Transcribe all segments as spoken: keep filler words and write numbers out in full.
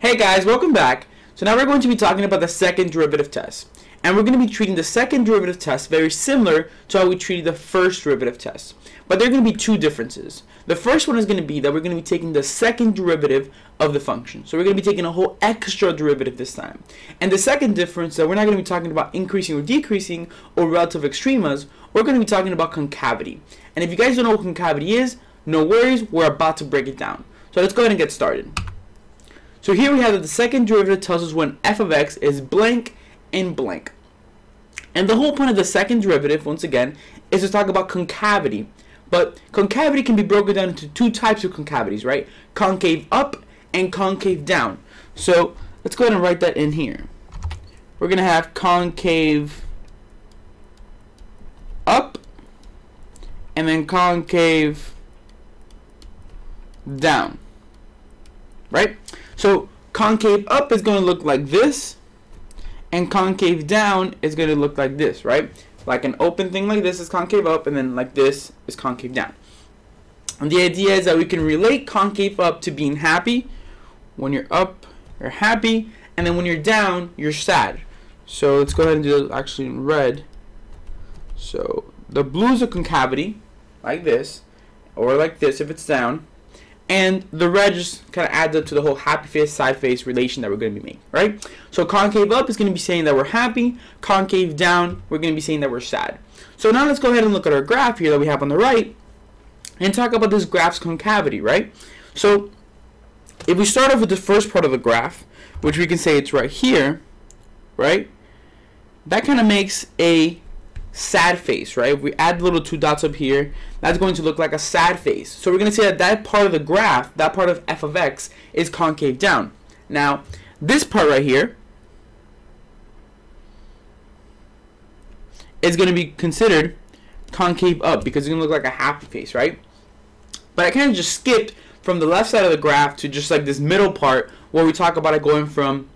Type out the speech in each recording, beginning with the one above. Hey guys, welcome back. So now we're going to be talking about the second derivative test. And we're going to be treating the second derivative test very similar to how we treated the first derivative test. But there are going to be two differences. The first one is going to be that we're going to be taking the second derivative of the function. So we're going to be taking a whole extra derivative this time. And the second difference is that we're not going to be talking about increasing or decreasing or relative extremas. We're going to be talking about concavity. And if you guys don't know what concavity is, no worries, we're about to break it down. So let's go ahead and get started. So here we have that the second derivative tells us when f of x is blank and blank. And the whole point of the second derivative, once again, is to talk about concavity. But concavity can be broken down into two types of concavities, right? Concave up and concave down. So let's go ahead and write that in here. We're going to have concave up and then concave down, right? So concave up is going to look like this, and concave down is going to look like this, right? Like an open thing like this is concave up, and then like this is concave down. And the idea is that we can relate concave up to being happy. When you're up, you're happy, and then when you're down, you're sad. So let's go ahead and do it actually in red. So the blue is a concavity, like this, or like this if it's down. And the red just kind of adds up to the whole happy face, sad face relation that we're going to be making, right? So concave up is going to be saying that we're happy. Concave down, we're going to be saying that we're sad. So now let's go ahead and look at our graph here that we have on the right and talk about this graph's concavity, right? So if we start off with the first part of the graph, which we can say it's right here, right? That kind of makes a sad face, right? If we add little two dots up here, that's going to look like a sad face. So we're going to say that that part of the graph, that part of f of x, is concave down. Now, this part right here is going to be considered concave up because it's going to look like a happy face, right? But I kind of just skipped from the left side of the graph to just like this middle part where we talk about it going from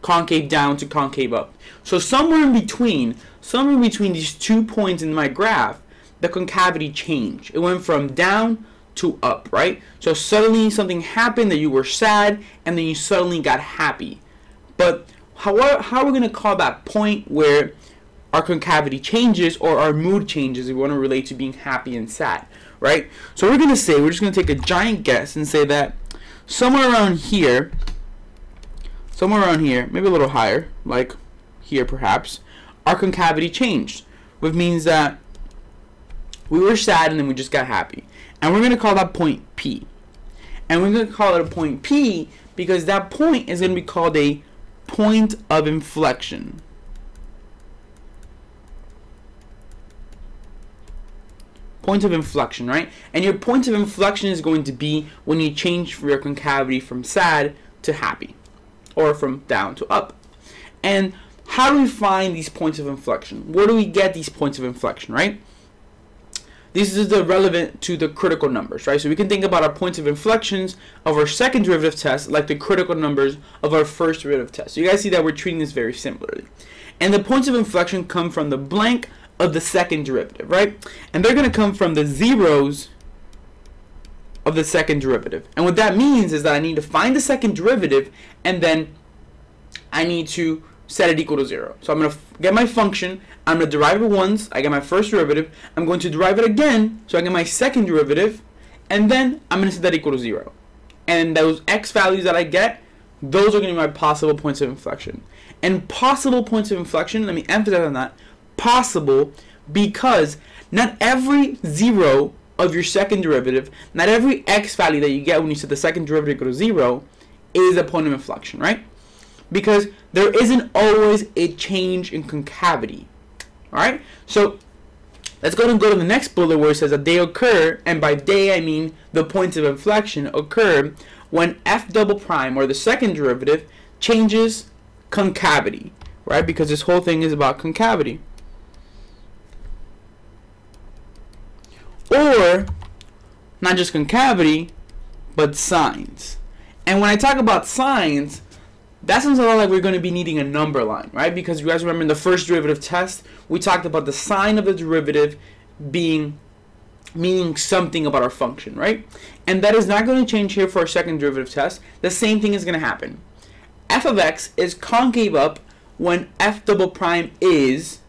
concave down to concave up. So somewhere in between, somewhere in between these two points in my graph, the concavity changed. It went from down to up, right? So suddenly something happened that you were sad, and then you suddenly got happy. But how are, how are we going to call that point where our concavity changes or our mood changes if we want to relate to being happy and sad, right? So we're going to say, we're just going to take a giant guess and say that somewhere around here, somewhere around here, maybe a little higher, like here perhaps, our concavity changed, which means that we were sad and then we just got happy. And we're going to call that point P. And we're going to call it a point P because that point is going to be called a point of inflection. Point of inflection, right? And your point of inflection is going to be when you change your concavity from sad to happy, or from down to up. And how do we find these points of inflection? Where do we get these points of inflection, right? This is the relevant to the critical numbers, right? So we can think about our points of inflections of our second derivative test like the critical numbers of our first derivative test. So you guys see that we're treating this very similarly. And the points of inflection come from the blank of the second derivative, right? And they're going to come from the zeros of the second derivative. And what that means is that I need to find the second derivative, and then I need to set it equal to zero. So I'm going to get my function, I'm going to derive it once, I get my first derivative, I'm going to derive it again, so I get my second derivative, and then I'm going to set that equal to zero. And those x values that I get, those are going to be my possible points of inflection. And possible points of inflection, let me emphasize on that, possible, because not every zero of your second derivative, not every x value that you get when you set the second derivative equal to zero is a point of inflection, right? Because there isn't always a change in concavity, all right? So let's go ahead and go to the next bullet where it says that they occur, and by they I mean the points of inflection occur when f double prime, or the second derivative, changes concavity, right? Because this whole thing is about concavity. Or, not just concavity, but signs. And when I talk about signs, that sounds a lot like we're going to be needing a number line, right? Because you guys remember in the first derivative test, we talked about the sign of the derivative being meaning something about our function, right? And that is not going to change here for our second derivative test. The same thing is going to happen. F of x is concave up when f double prime is,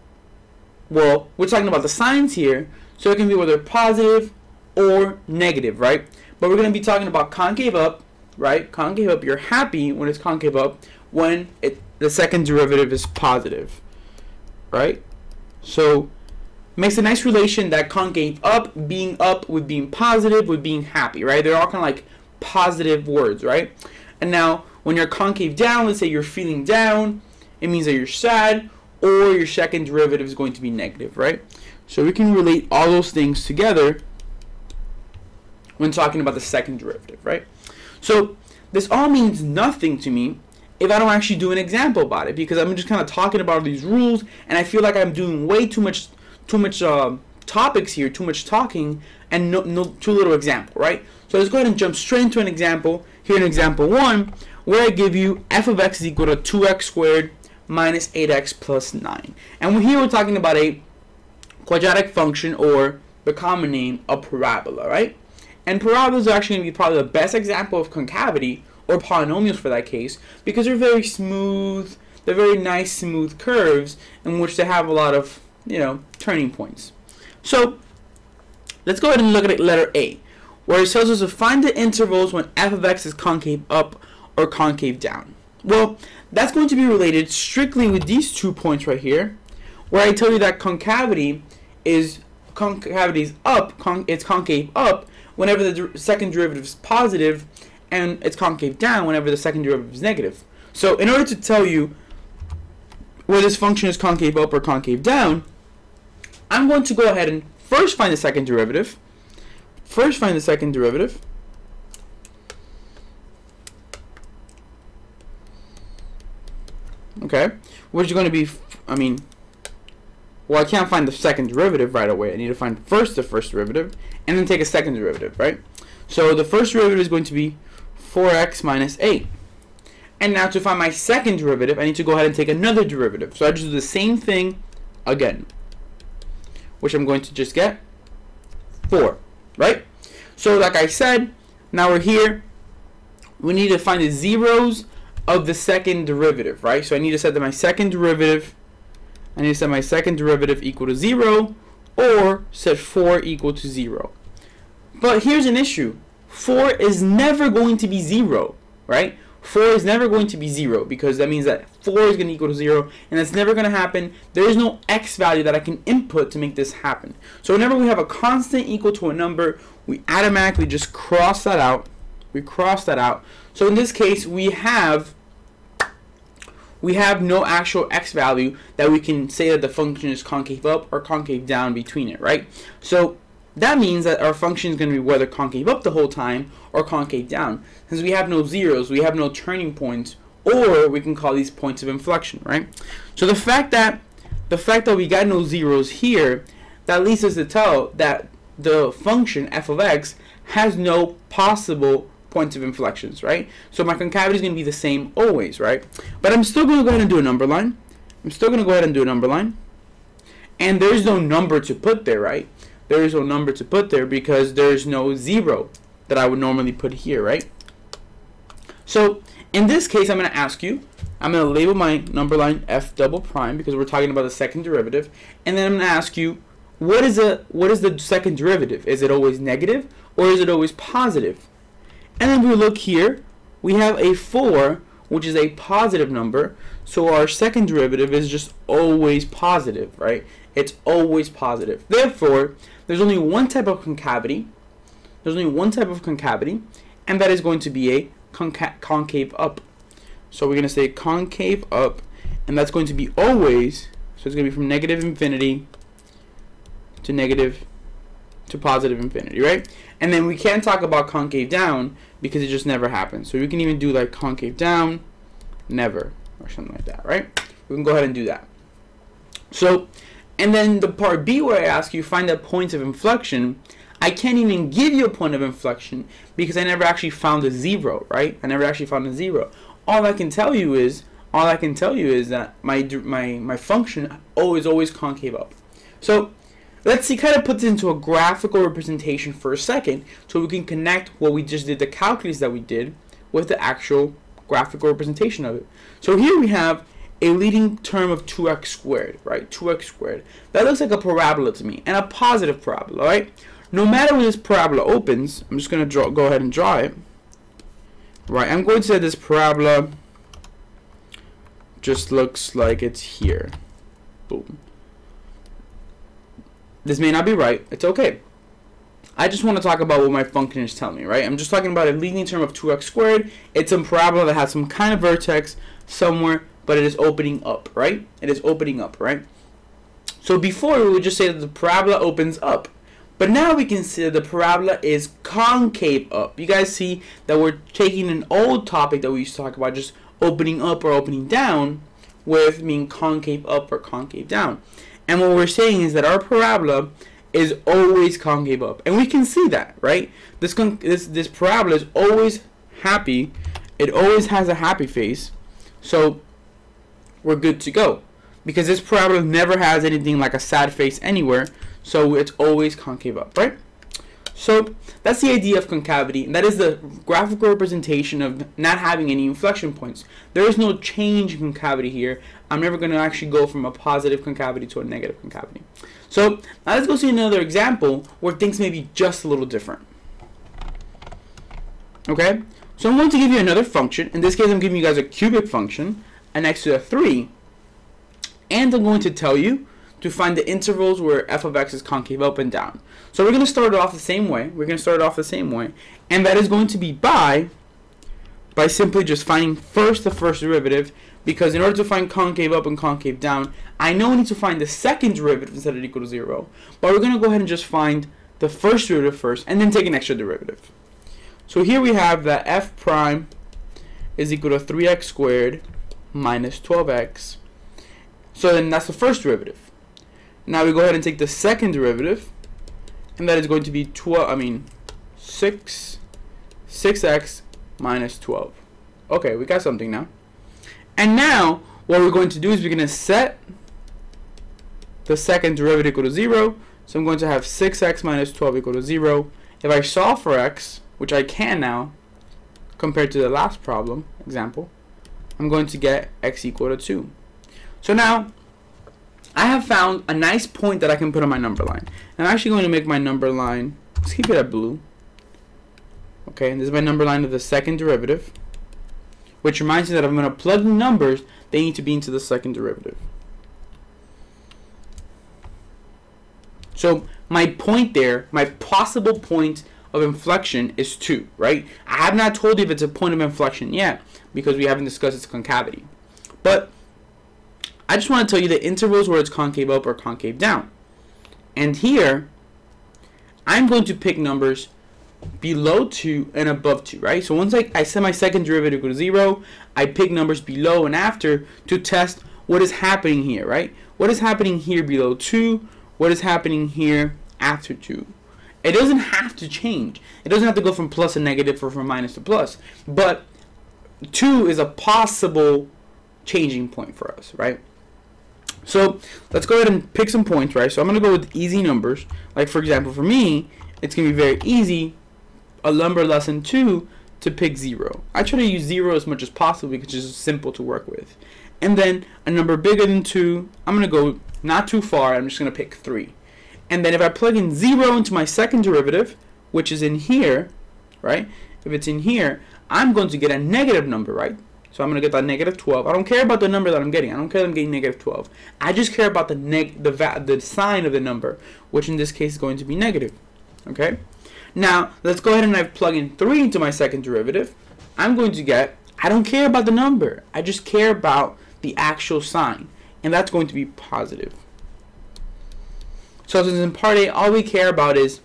well, we're talking about the signs here, so it can be whether positive or negative, right? But we're going to be talking about concave up, right? Concave up, you're happy when it's concave up when it, the second derivative is positive, right? So makes a nice relation that concave up, being up with being positive, with being happy, right? They're all kind of like positive words, right? And now when you're concave down, let's say you're feeling down, it means that you're sad, or your second derivative is going to be negative, right? So we can relate all those things together when talking about the second derivative, right? So this all means nothing to me if I don't actually do an example about it, because I'm just kind of talking about all these rules, and I feel like I'm doing way too much too much uh, topics here, too much talking, and no, no, too little example, right? So let's go ahead and jump straight into an example, here in example one, where I give you f of x is equal to two x squared minus eight x plus nine. And here we're talking about a quadratic function, or the common name, a parabola, right? And parabolas are actually going to be probably the best example of concavity, or polynomials for that case, because they're very smooth, they're very nice smooth curves in which they have a lot of, you know, turning points. So let's go ahead and look at letter A, where it tells us to find the intervals when f of x is concave up or concave down. Well, that's going to be related strictly with these two points right here, where I tell you that concavity is concavity is up, con it's concave up whenever the der second derivative is positive, and it's concave down whenever the second derivative is negative. So in order to tell you where this function is concave up or concave down, I'm going to go ahead and first find the second derivative. First find the second derivative. Okay, which is going to be, I mean, well, I can't find the second derivative right away. I need to find first the first derivative, and then take a second derivative, right? So the first derivative is going to be four x minus eight. And now to find my second derivative, I need to go ahead and take another derivative. So I just do the same thing again, which I'm going to just get four, right? So like I said, now we're here. We need to find the zeros of the second derivative, right? So I need to set that my second derivative, I need to set my second derivative equal to zero, or set four equal to zero. But here's an issue. four is never going to be zero, right? four is never going to be zero, because that means that four is going to equal to zero, and that's never going to happen. There is no x value that I can input to make this happen. So whenever we have a constant equal to a number, we automatically just cross that out. We cross that out. So in this case, we have we have no actual x value that we can say that the function is concave up or concave down between it, right? So that means that our function is going to be whether concave up the whole time or concave down. Since we have no zeros, we have no turning points, or we can call these points of inflection, right? So the fact that the fact that we got no zeros here, that leads us to tell that the function f of x has no possible points of inflections, right? So my concavity is going to be the same always, right? But I'm still going to go ahead and do a number line. I'm still going to go ahead and do a number line. And there's no number to put there, right? There is no number to put there because there's no zero that I would normally put here, right? So in this case, I'm going to ask you, I'm going to label my number line f double prime because we're talking about the second derivative, and then I'm going to ask you, what is a what is the second derivative? Is it always negative, or is it always positive? And then we look here, we have a four, which is a positive number, so our second derivative is just always positive, right? It's always positive. Therefore, there's only one type of concavity. There's only one type of concavity, and that is going to be a conca concave up. So we're going to say concave up, and that's going to be always, so it's going to be from negative infinity to negative to positive infinity, right? And then we can't talk about concave down because it just never happens. So we can even do like concave down, never, or something like that, right? We can go ahead and do that. So, and then the part B where I ask you find the points of inflection, I can't even give you a point of inflection because I never actually found a zero, right? I never actually found a zero. All I can tell you is, all I can tell you is that my my my function always always concave up. So Let's see, kind of put this into a graphical representation for a second so we can connect what we just did, the calculus that we did, with the actual graphical representation of it. So here we have a leading term of two x squared, right? two x squared. That looks like a parabola to me, and a positive parabola, right? No matter where this parabola opens, I'm just going to go ahead and draw it. Right, I'm going to say this parabola just looks like it's here. Boom. This may not be right. It's okay. I just want to talk about what my function is telling me, right? I'm just talking about a leading term of two x squared. It's a parabola that has some kind of vertex somewhere, but it is opening up, right? It is opening up, right? So before, we would just say that the parabola opens up. But now we can see that the parabola is concave up. You guys see that we're taking an old topic that we used to talk about, just opening up or opening down, with meaning concave up or concave down. And what we're saying is that our parabola is always concave up. And we can see that, right? This, con this, this parabola is always happy. It always has a happy face. So we're good to go, because this parabola never has anything like a sad face anywhere. So it's always concave up, right? So that's the idea of concavity, and that is the graphical representation of not having any inflection points. There is no change in concavity here. I'm never going to actually go from a positive concavity to a negative concavity. So now let's go see another example where things may be just a little different. Okay, so I'm going to give you another function. In this case, I'm giving you guys a cubic function, an x to the three, and I'm going to tell you to find the intervals where f of x is concave up and down. So we're going to start it off the same way. We're going to start it off the same way. And that is going to be by, by simply just finding first the first derivative, because in order to find concave up and concave down, I know I need to find the second derivative instead of equal to zero. But we're going to go ahead and just find the first derivative first and then take an extra derivative. So here we have that f prime is equal to three x squared minus twelve x. So then that's the first derivative. Now we go ahead and take the second derivative, and that is going to be twelve, I mean, six, six x minus twelve. Okay, we got something now. And now what we're going to do is we're going to set the second derivative equal to zero. So I'm going to have six x minus twelve equal to zero. If I solve for x, which I can now, compared to the last problem example, I'm going to get x equal to two. So now I have found a nice point that I can put on my number line. I'm actually going to make my number line, let's keep it at blue. Okay, and this is my number line of the second derivative, which reminds me that I'm going to plug the numbers, they need to be into the second derivative. So my point there, my possible point of inflection is two, right? I have not told you if it's a point of inflection yet, because we haven't discussed its concavity. But I just want to tell you the intervals where it's concave up or concave down. And here, I'm going to pick numbers below two and above two, right? So once I, I set my second derivative equal to zero, I pick numbers below and after to test what is happening here, right? What is happening here below two? What is happening here after two? It doesn't have to change. It doesn't have to go from plus to negative or from minus to plus. But two is a possible changing point for us, right? So let's go ahead and pick some points, right? So I'm going to go with easy numbers. Like, for example, for me, it's going to be very easy, a number less than two, to pick zero. I try to use zero as much as possible because it's just simple to work with. And then a number bigger than two, I'm going to go not too far. I'm just going to pick three. And then if I plug in zero into my second derivative, which is in here, right? If it's in here, I'm going to get a negative number, right? So I'm going to get that negative twelve. I don't care about the number that I'm getting. I don't care that I'm getting negative twelve. I just care about the neg the, va the sign of the number, which in this case is going to be negative. Okay? Now, let's go ahead and I plug in three into my second derivative. I'm going to get, I don't care about the number. I just care about the actual sign. And that's going to be positive. So since in part A, all we care about is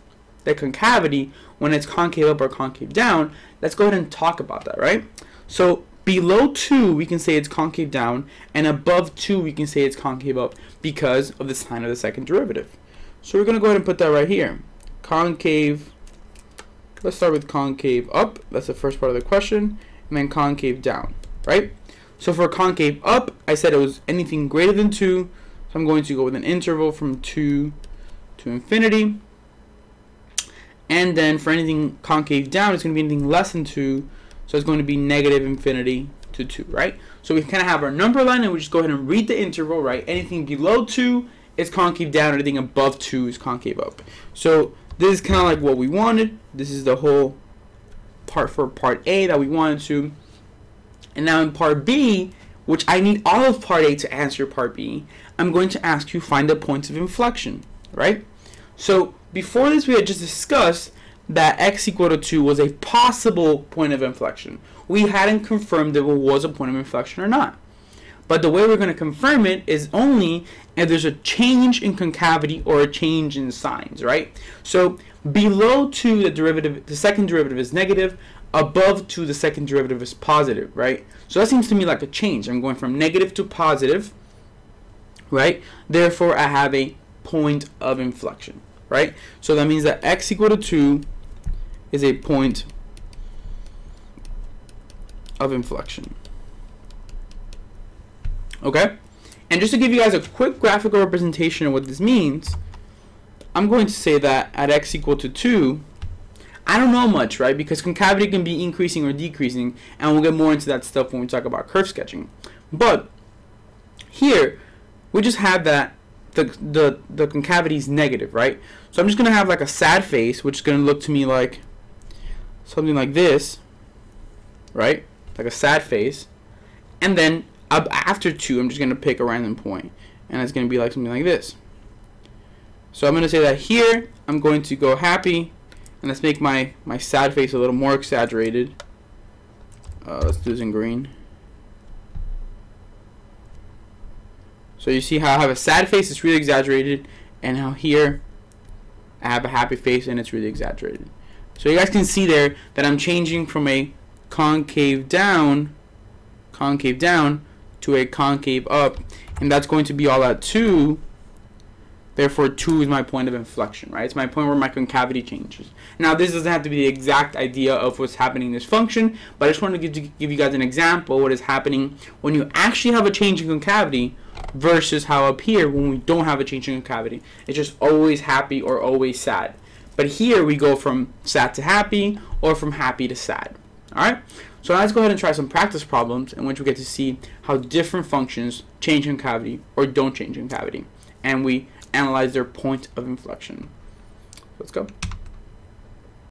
the concavity when it's concave up or concave down, let's go ahead and talk about that, right? So below two, we can say it's concave down, and above two, we can say it's concave up because of the sign of the second derivative. So we're going to go ahead and put that right here. Concave, let's start with concave up. That's the first part of the question. And then concave down, right? So for concave up, I said it was anything greater than two. So I'm going to go with an interval from two to infinity. And then for anything concave down, it's going to be anything less than two. So it's going to be negative infinity to two, right? So we kind of have our number line, and we just go ahead and read the interval, right? Anything below two is concave down. Anything above two is concave up. So this is kind of like what we wanted. This is the whole part for part A that we wanted to. And now in part B, which I need all of part A to answer part B, I'm going to ask you find the points of inflection, right? So before this, we had just discussed that x equal to two was a possible point of inflection. We hadn't confirmed that it was a point of inflection or not. But the way we're going to confirm it is only if there's a change in concavity or a change in signs, right? So below two, the derivative, the second derivative is negative. Above two, the second derivative is positive, right? So that seems to me like a change. I'm going from negative to positive, right? Therefore, I have a point of inflection, right? So that means that x equal to two is a point of inflection. Okay? And just to give you guys a quick graphical representation of what this means, I'm going to say that at x equal to two, I don't know much, right? Because concavity can be increasing or decreasing, and we'll get more into that stuff when we talk about curve sketching. But here, we just have that the the, the concavity is negative, right? So I'm just going to have like a sad face, which is going to look to me like something like this, right? Like a sad face. And then up after two, I'm just going to pick a random point, and it's going to be like something like this. So I'm going to say that here, I'm going to go happy. And let's make my, my sad face a little more exaggerated. Uh, let's do this in green. So you see how I have a sad face, it's really exaggerated. And how here, I have a happy face and it's really exaggerated. So you guys can see there that I'm changing from a concave down, concave down, to a concave up. And that's going to be all at two. Therefore, two is my point of inflection, right? It's my point where my concavity changes. Now, this doesn't have to be the exact idea of what's happening in this function, but I just wanted to give, to give you guys an example of what is happening when you actually have a change in concavity versus how up here when we don't have a change in concavity. It's just always happy or always sad. But here we go from sad to happy or from happy to sad, all right? So now let's go ahead and try some practice problems in which we get to see how different functions change in concavity or don't change in concavity, and we analyze their point of inflection. Let's go.